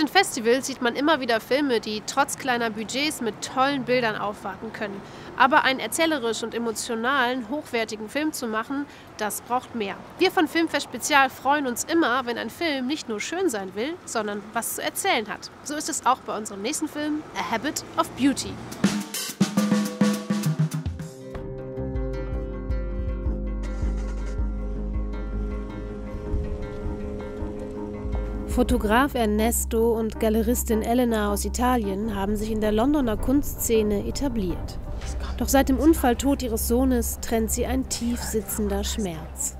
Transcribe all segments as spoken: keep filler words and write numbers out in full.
den Festivals sieht man immer wieder Filme, die trotz kleiner Budgets mit tollen Bildern aufwarten können. Aber einen erzählerisch und emotionalen, hochwertigen Film zu machen, das braucht mehr. Wir von Filmfest Spezial freuen uns immer, wenn ein Film nicht nur schön sein will, sondern was zu erzählen hat. So ist es auch bei unserem nächsten Film, The Habit of Beauty. Fotograf Ernesto und Galeristin Elena aus Italien haben sich in der Londoner Kunstszene etabliert. Doch seit dem Unfalltod ihres Sohnes trennt sie ein tief sitzender Schmerz.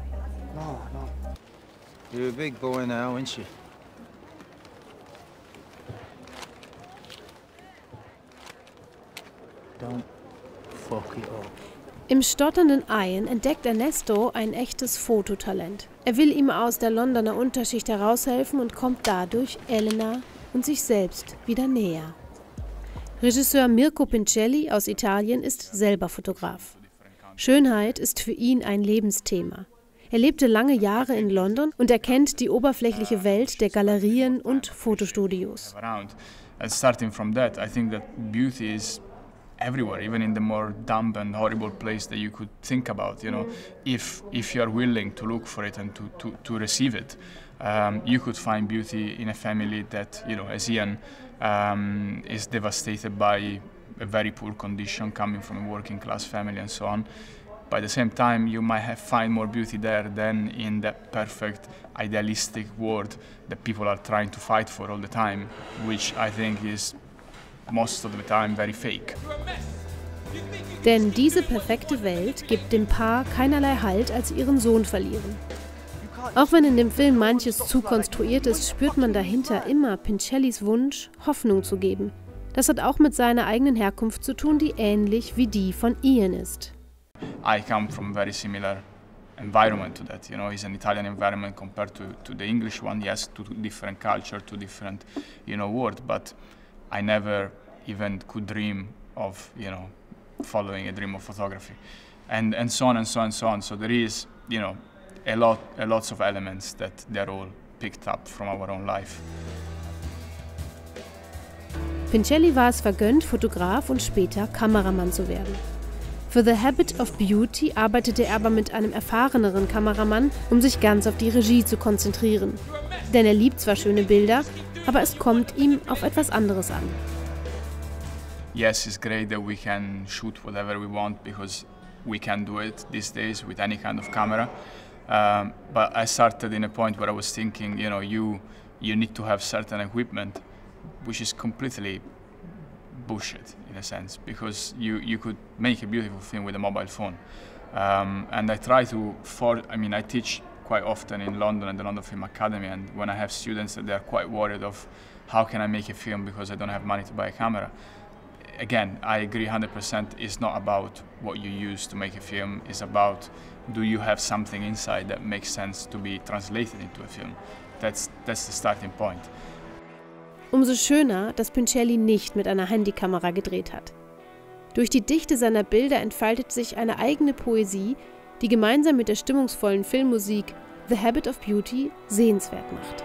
Im stotternden Ian entdeckt Ernesto ein echtes Fototalent. Er will ihm aus der Londoner Unterschicht heraushelfen und kommt dadurch Elena und sich selbst wieder näher. Regisseur Mirko Pincelli aus Italien ist selber Fotograf. Schönheit ist für ihn ein Lebensthema. Er lebte lange Jahre in London und erkennt die oberflächliche Welt der Galerien und Fotostudios. Everywhere, even in the more dumb and horrible place that you could think about, you know, if if you are willing to look for it and to to, to receive it, um, you could find beauty in a family that, you know, as Ian, um, is devastated by a very poor condition, coming from a working class family and so on. By the same time, you might have find more beauty there than in that perfect, idealistic world that people are trying to fight for all the time, which I think is most of the time very fake. Denn diese perfekte Welt gibt dem Paar keinerlei Halt, als sie ihren Sohn verlieren. Auch wenn in dem Film manches zu konstruiert ist, spürt man dahinter immer Pincellis Wunsch, Hoffnung zu geben. Das hat auch mit seiner eigenen Herkunft zu tun, die ähnlich wie die von Ian ist. I come from very similar environment to that, you know, it's an Italian environment compared to, to the English one, yes, to different culture, to different, you know, world, but I never even could dream of, you know, following a dream of photography, and and so on and so on and so on. So there is, you know, a lot, a lots of elements that they're all picked up from our own life. Pincelli war es vergönnt, Fotograf und später Kameramann zu werden. Für The Habit of Beauty arbeitete er aber mit einem erfahreneren Kameramann, um sich ganz auf die Regie zu konzentrieren. Denn er liebt zwar schöne Bilder, aber es kommt ihm auf etwas anderes an. Yes, it's great that we can shoot whatever we want because we can do it these days with any kind of camera. Um, but I started in a point where I was thinking, you know, you you need to have certain equipment, which is completely bullshit in a sense, because you you could make a beautiful thing with a mobile phone. Um, and I try to, for I mean, I teach quite often in London at the London Film Academy, and when I have students that they are quite worried of how can I make a film because I don't have money to buy a camera. Again, I agree one hundred percent, it's not about what you use to make a film, it's about do you have something inside that makes sense to be translated into a film. That's, that's the starting point. Umso schöner, dass Pincelli nicht mit einer Handykamera gedreht hat. Durch die Dichte seiner Bilder entfaltet sich eine eigene Poesie, die gemeinsam mit der stimmungsvollen Filmmusik The Habit of Beauty sehenswert macht.